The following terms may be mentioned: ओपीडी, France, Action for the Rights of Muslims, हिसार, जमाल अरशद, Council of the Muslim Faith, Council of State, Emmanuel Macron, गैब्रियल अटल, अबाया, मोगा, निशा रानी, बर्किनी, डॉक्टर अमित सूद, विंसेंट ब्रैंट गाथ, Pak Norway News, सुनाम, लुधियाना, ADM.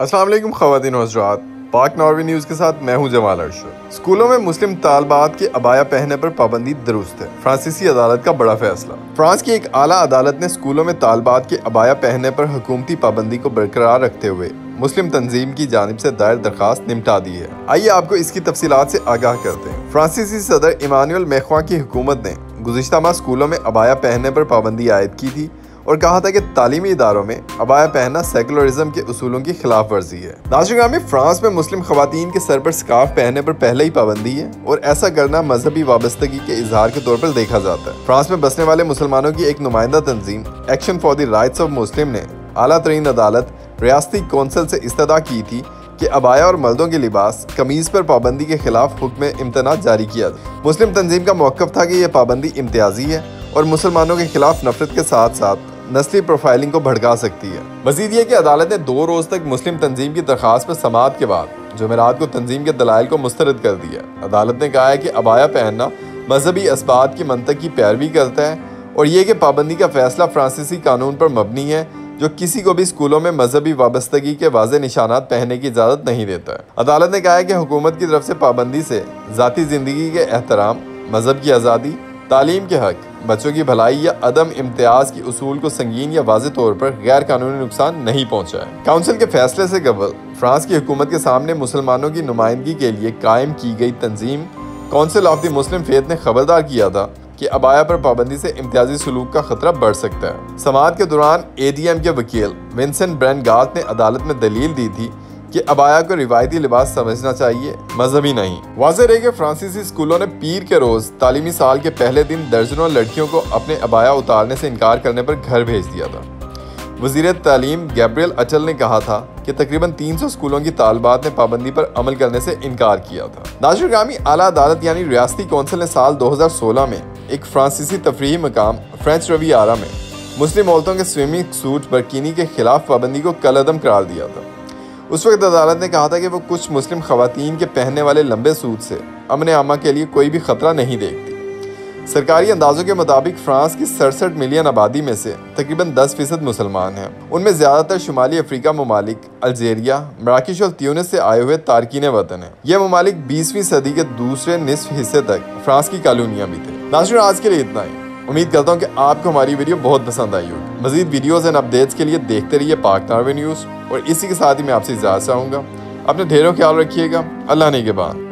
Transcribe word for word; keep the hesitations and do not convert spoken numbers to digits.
अस्सलाम वालेकुम ख़वातीन और हज़रात, पाक नॉर्वे न्यूज़ के साथ मैं हूं जमाल अरशद। स्कूलों में मुस्लिम तालबात के अबाया पहनने पर पाबंदी दुरुस्त है, फ्रांसीसी अदालत का बड़ा फैसला। फ्रांस की एक आला अदालत ने स्कूलों में तालबात के अबाया पहनने पर हुकूमती पाबंदी को बरकरार रखते हुए मुस्लिम तंजीम की जानिब से दायर दरखास्त निमटा दी है। आइए आपको इसकी तफसीलात से आगाह करते हैं। फ्रांसीसी सदर इमानुएल मैक्रों की हुकूमत ने गुज़िश्ता माह स्कूलों में अबाया पहनने पर पाबंदी आयद की थी और कहा था कि तालीमी इदारों में अबाया पहनना सेकुलरिज्म के उसूलों की खिलाफ वर्जी है। नाशुगामी फ्रांस में मुस्लिम खवातीन के सर पर स्कार्फ पहनने पर पहले ही पाबंदी है और ऐसा करना मजहबी वाबस्तगी के इजहार के तौर पर देखा जाता है। फ्रांस में बसने वाले मुसलमानों की एक नुमाइंदा तंजीम action for the rights of Muslim ने आला तरीन अदालत रियासती कौंसिल से इस्तदा की थी कि अबाया और मर्दों के लिबास कमीज़ पर पाबंदी के खिलाफ हुक्म इम्तना जारी किया। मुस्लिम तंजीम का मौक़िफ़ था कि यह पाबंदी इम्तियाजी है और मुसलमानों के खिलाफ नफरत के साथ साथ नस्ली प्रोफाइलिंग को भड़का सकती है। मज़ीद ये कि अदालत ने दो रोज़ तक मुस्लिम तंजीम की दरख्वास्त पर समाअत के बाद जुमेरात को तंजीम के दलाइल को मुस्तरद कर दिया। अदालत ने कहा है कि अबाया पहनना मजहबी असबात की मंतक की पैरवी करता है और यह कि पाबंदी का फैसला फ्रांसीसी कानून पर मबनी है जो किसी को भी स्कूलों में मजहबी वाबस्तगी के वाज़े निशानात पहनने की इजाज़त नहीं देता है। अदालत ने कहा है कि हुकूमत की तरफ से पाबंदी से ज़ाती ज़िंदगी के एहतराम, मजहब की आज़ादी, तालीम के हक़, बच्चों की भलाई या अदम इम्तियाज़ की उसूल को संगीन या वाज़े तौर पर गैर कानूनी नुकसान नहीं पहुँचा है। काउंसिल के फैसले से कबल फ्रांस की हुकूमत के सामने मुसलमानों की नुमाइंदगी के लिए कायम की गई तंजीम council of the Muslim faith ने खबरदार किया था कि अबाया पर पाबंदी से इम्तियाजी सलूक का खतरा बढ़ सकता है। समाअत के दौरान ए डी एम के वकील विंसेंट ब्रैंट गाथ ने अदालत में दलील दी थी कि अबाया को रिवायती लिबास समझना चाहिए, मजहबी नहीं। वाज़ेह रहे कि फ्रांसीसी स्कूलों ने पीर के रोज़ तालीमी साल के पहले दिन दर्जनों लड़कियों को अपने अबाया उतारने से इनकार करने पर घर भेज दिया था। वज़ीर तालीम गैब्रियल अटल ने कहा था कि तकरीबन तीन सौ स्कूलों की तालबात ने पाबंदी पर अमल करने से इनकार किया था। नाशुगामी आला अदालत यानी रियासती कौंसिल ने साल दो हज़ार सोलह में एक फ्रांसीसी तफरीही मकाम फ्रेंच रिवियारा में मुस्लिम औरतों के स्विमिंग सूट बर्किनी के खिलाफ पाबंदी को कलअदम करार दिया था। उस वक्त अदालत ने कहा था कि वो कुछ मुस्लिम खवातीन के पहनने वाले लंबे सूट से अमन आमा के लिए कोई भी खतरा नहीं देखती। सरकारी अंदाज़ों के मुताबिक फ्रांस की सड़सठ मिलियन आबादी में से तकरीबन दस फीसद मुसलमान हैं। उनमें ज़्यादातर शुमाली अफ्रीका ममालिक, अल्जीरिया, मराकश और त्यूनिस से आए हुए तारकीन वतन हैं। यह ममालिक बीसवीं सदी के दूसरे निसफ हिस्से तक फ्रांस की कॉलोनियाँ भी थे। नाज़रीन, आज के लिए इतना ही। उम्मीद करता हूँ कि आपको हमारी वीडियो बहुत पसंद आई होगी। मज़ीद वीडियोज़ एंड अपडेट्स के लिए देखते रहिए पाक नॉर्वे न्यूज़ और इसी के साथ ही मैं आपसे इजाज़त चाहूँगा। अपने ढेरों ख्याल रखिएगा। अल्लाह ने के बाद।